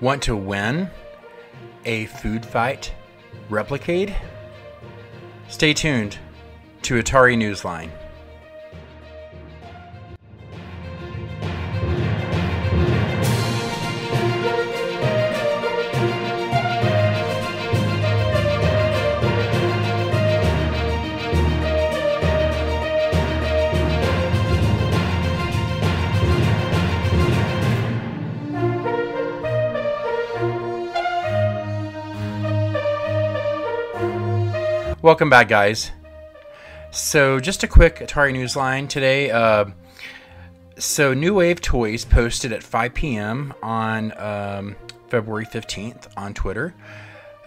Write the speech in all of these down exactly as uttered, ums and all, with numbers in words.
Want to win a FoodFight Replicade? Stay tuned to Atari Newsline. Welcome back, guys. So just a quick Atari Newsline today. Uh, so New Wave Toys posted at five P M on um, February fifteenth on Twitter.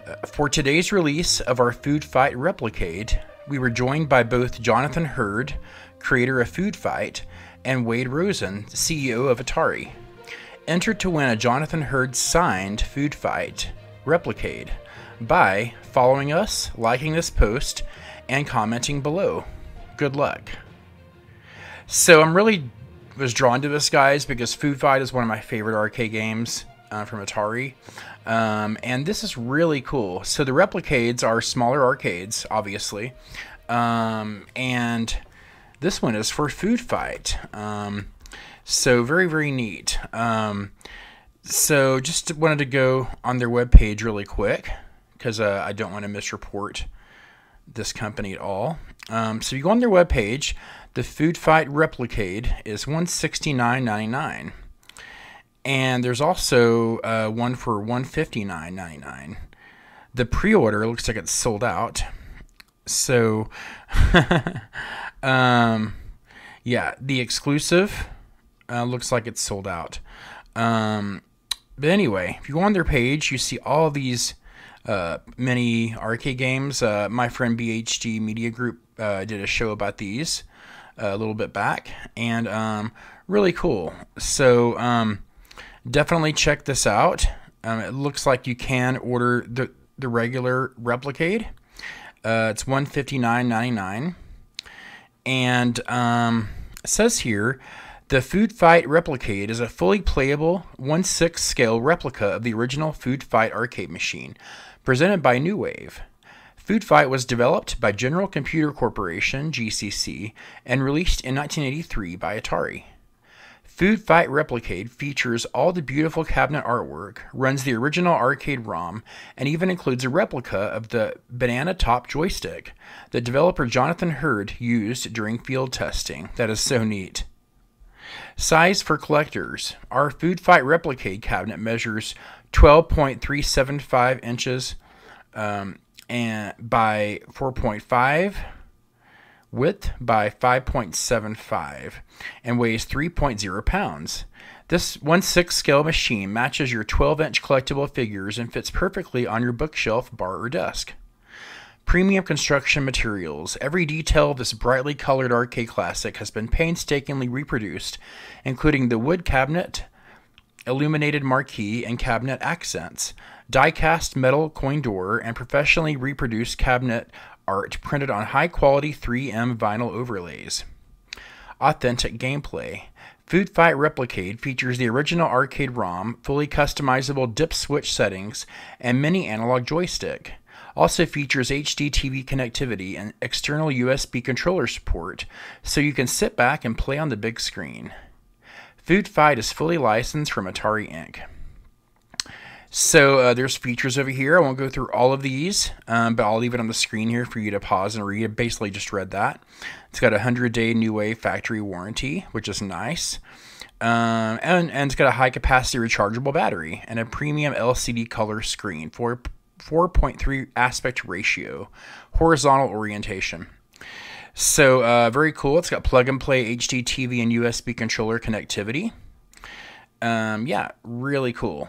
Uh, for today's release of our FoodFight Replicade, we were joined by both Jonathan Hurd, creator of FoodFight, and Wade Rosen, C E O of Atari. Enter to win a Jonathan Hurd signed FoodFight Replicade by following us, liking this post, and commenting below. Good luck. So I'm really was drawn to this, guys, because FoodFight is one of my favorite arcade games uh, from Atari. Um, and this is really cool. So the Replicades are smaller arcades, obviously. Um, and this one is for FoodFight. Um, so very, very neat. Um, so just wanted to go on their webpage really quick, because uh, I don't want to misreport this company at all. Um, so you go on their webpage. The FoodFight Replicade is one hundred sixty-nine ninety-nine, and there's also uh, one for one hundred fifty-nine ninety-nine. The pre-order looks like it's sold out. So, um, yeah, the exclusive uh, looks like it's sold out. Um, but anyway, if you go on their page, you see all these Uh, many arcade games. Uh, my friend B H G Media Group uh, did a show about these uh, a little bit back, and um, really cool. So um, definitely check this out. Um, it looks like you can order the the regular Replicade. Uh, it's one hundred fifty-nine ninety-nine, and um, it says here, the FoodFight Replicade is a fully playable one sixth scale replica of the original FoodFight arcade machine, presented by New Wave. FoodFight was developed by General Computer Corporation, G C C, and released in nineteen eighty-three by Atari. FoodFight Replicade features all the beautiful cabinet artwork, runs the original arcade ROM, and even includes a replica of the banana top joystick that developer Jonathan Hurd used during field testing. That is so neat. Size for collectors. Our FoodFight Replicade cabinet measures twelve point three seven five inches um, and by four point five, width by five point seven five, and weighs three point zero pounds. This one sixth scale machine matches your twelve inch collectible figures and fits perfectly on your bookshelf, bar, or desk. Premium construction materials. Every detail of this brightly colored arcade classic has been painstakingly reproduced, including the wood cabinet, illuminated marquee and cabinet accents, die-cast metal coin door, and professionally reproduced cabinet art printed on high-quality three M vinyl overlays. Authentic gameplay. FoodFight Replicade features the original arcade ROM, fully customizable dip switch settings, and mini analog joystick. Also features H D T V connectivity and external U S B controller support, so you can sit back and play on the big screen. FoodFight is fully licensed from Atari Incorporated. So uh, there's features over here. I won't go through all of these, um, but I'll leave it on the screen here for you to pause and read. I basically just read that. It's got a hundred day New Wave factory warranty, which is nice. Um, and, and it's got a high-capacity rechargeable battery and a premium L C D color screen for four point three aspect ratio, horizontal orientation. So uh, very cool. It's got plug and play H D T V and U S B controller connectivity. Um, yeah, really cool.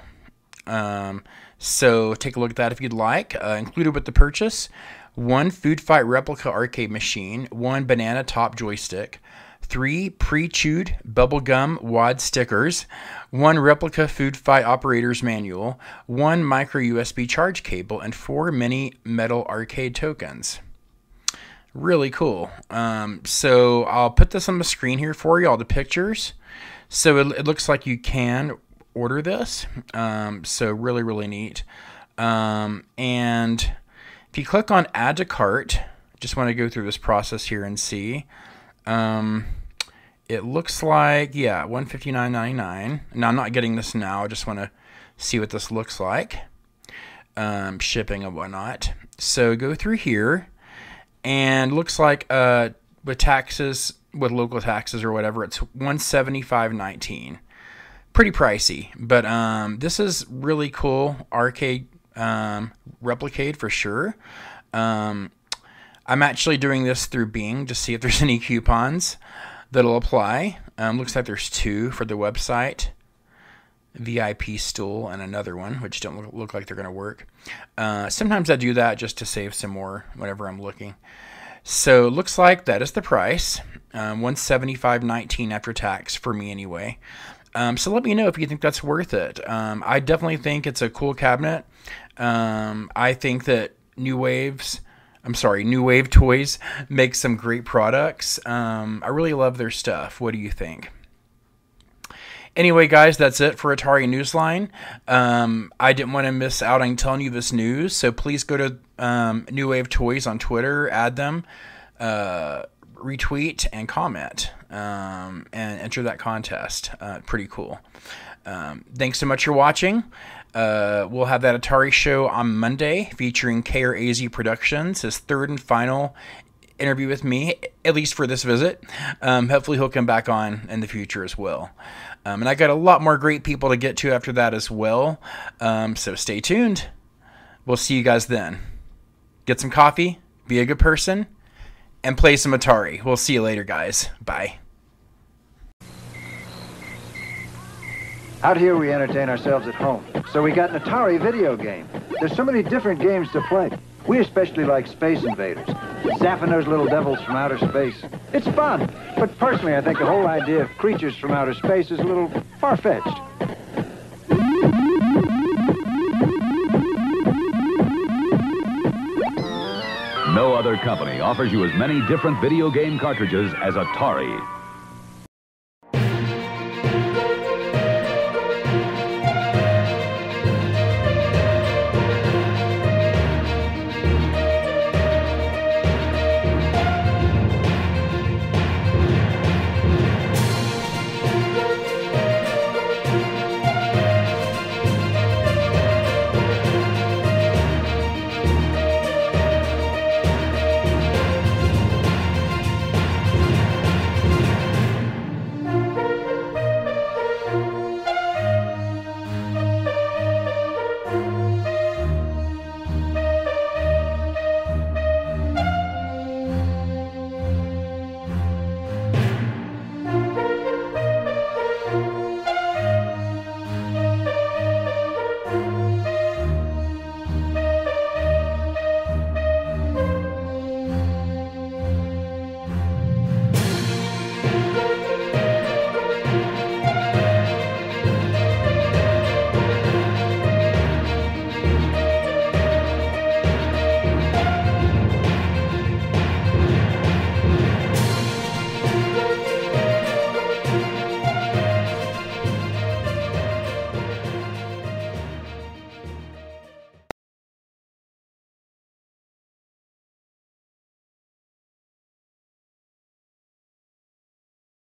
Um, so take a look at that if you'd like. Uh, included with the purchase, one FoodFight replica arcade machine, one banana top joystick, three pre-chewed bubblegum wad stickers, one replica FoodFight operator's manual, one micro U S B charge cable, and four mini metal arcade tokens. Really cool. Um, so I'll put this on the screen here for you, all the pictures. So it, it looks like you can order this. Um, so really, really neat. Um, and if you click on add to cart, just want to go through this process here and see. Um, it looks like, yeah, one hundred fifty-nine ninety-nine. Now I'm not getting this now. I just want to see what this looks like. Um, shipping and whatnot. So go through here, and looks like uh, with taxes, with local taxes or whatever, it's one hundred seventy-five nineteen. Pretty pricey, but um, this is really cool arcade um, Replicade for sure. Um, I'm actually doing this through Bing to see if there's any coupons that'll apply. Um, looks like there's two for the website. V I P stool and another one, which don't look, look like they're going to work. Uh, sometimes I do that just to save some more whenever I'm looking. So it looks like that is the price, um, one hundred seventy-five nineteen after tax for me anyway. Um, so let me know if you think that's worth it. Um, I definitely think it's a cool cabinet. Um, I think that New Waves, I'm sorry, New Wave Toys make some great products. Um, I really love their stuff. What do you think? Anyway, guys, that's it for Atari Newsline. Um, I didn't want to miss out on telling you this news, so please go to um, New Wave Toys on Twitter, add them, uh, retweet, and comment, um, and enter that contest. Uh, pretty cool. Um, thanks so much for watching. Uh, we'll have that Atari show on Monday featuring K Raz Productions, his third and final interview with me, at least for this visit. Um, hopefully he'll come back on in the future as well. Um, and I got a lot more great people to get to after that as well. Um, so stay tuned. We'll see you guys then. Get some coffee, be a good person, and play some Atari. We'll see you later, guys. Bye. Out here we entertain ourselves at home. So we got an Atari video game. There's so many different games to play. We especially like Space Invaders, zapping those little devils from outer space. It's fun, but personally I think the whole idea of creatures from outer space is a little far-fetched. No other company offers you as many different video game cartridges as Atari.